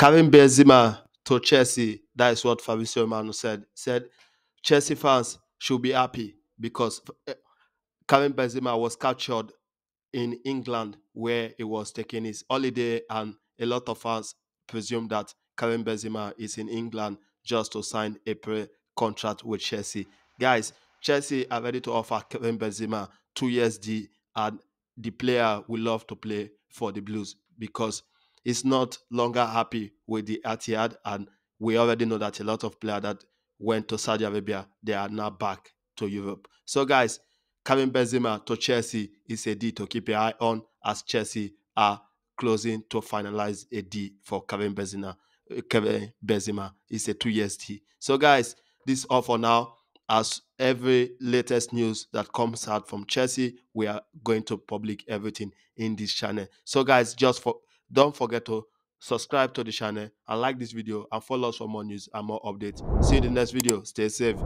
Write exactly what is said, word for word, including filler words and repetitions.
Karim Benzema to Chelsea. That is what Fabrizio Romano said. Said Chelsea fans should be happy because Karim Benzema was captured in England where he was taking his holiday, and a lot of fans presume that Karim Benzema is in England just to sign a pre-contract with Chelsea. Guys, Chelsea are ready to offer Karim Benzema two years deal, and the player will love to play for the Blues because he's not longer happy with the Etihad, and we already know that a lot of players that went to Saudi Arabia, they are now back to Europe. So guys, Karim Benzema to Chelsea is a deal to keep an eye on, as Chelsea are closing to finalize a deal for Karim Benzema. Karim Benzema is a two year deal. So guys, this is all for now. As every latest news that comes out from Chelsea, we are going to public everything in this channel. So guys, just for don't forget to subscribe to the channel and like this video and follow us for more news and more updates. See you in the next video. Stay safe.